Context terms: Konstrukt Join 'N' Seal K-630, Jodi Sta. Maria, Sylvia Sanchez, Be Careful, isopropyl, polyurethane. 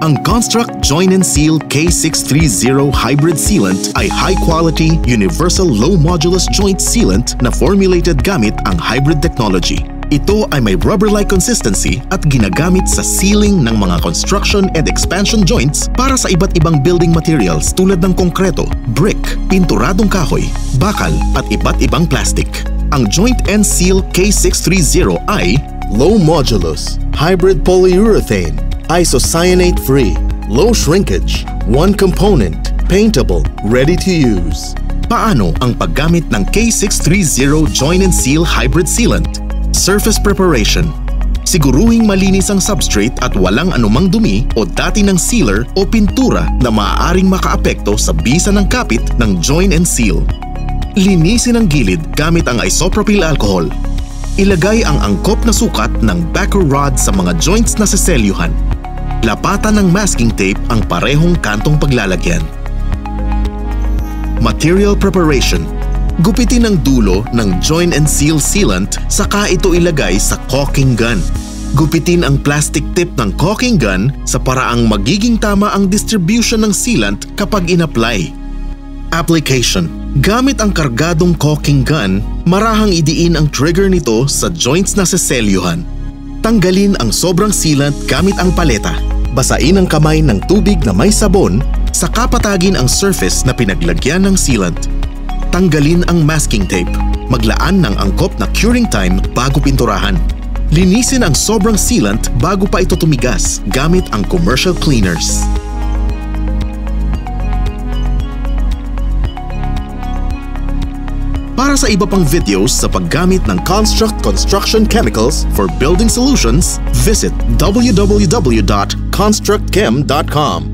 Ang Konstrukt Join 'N' Seal K-630 hybrid sealant ay high-quality, universal low-modulus joint sealant na formulated gamit ang hybrid technology. Ito ay may rubber-like consistency at ginagamit sa sealing ng mga construction and expansion joints para sa iba't ibang building materials tulad ng konkreto, brick, pinturadong kahoy, bakal at iba't ibang plastic. Ang Join 'N' Seal K-630 ay low-modulus, hybrid polyurethane, isocyanate-free, low shrinkage, one component, paintable, ready to use. Paano ang paggamit ng K630 Join 'N' Seal Hybrid Sealant? Surface preparation. Siguruhing malinis ang substrate at walang anumang dumi o dati ng sealer o pintura na maaaring makaapekto sa bisa ng kapit ng Join 'N' Seal. Linisin ang gilid gamit ang isopropyl alcohol. Ilagay ang angkop na sukat ng backer rod sa mga joints na seselyuhan. Lapatan ng masking tape ang parehong kantong paglalagyan. Material preparation. Gupitin ang dulo ng Join 'N' Seal sealant saka ito ilagay sa caulking gun. Gupitin ang plastic tip ng caulking gun sa paraang magiging tama ang distribution ng sealant kapag in-apply. Application. Gamit ang kargadong caulking gun, marahang idiin ang trigger nito sa joints na seselyuhan. Tanggalin ang sobrang sealant gamit ang paleta. Basain ang kamay ng tubig na may sabon, saka patagin ang surface na pinaglagyan ng sealant. Tanggalin ang masking tape. Maglaan ng angkop na curing time bago pinturahan. Linisin ang sobrang sealant bago pa ito tumigas gamit ang commercial cleaners. Para sa iba pang videos sa paggamit ng Konstrukt Construction Chemicals for Building Solutions, visit www.konstruktchem.com.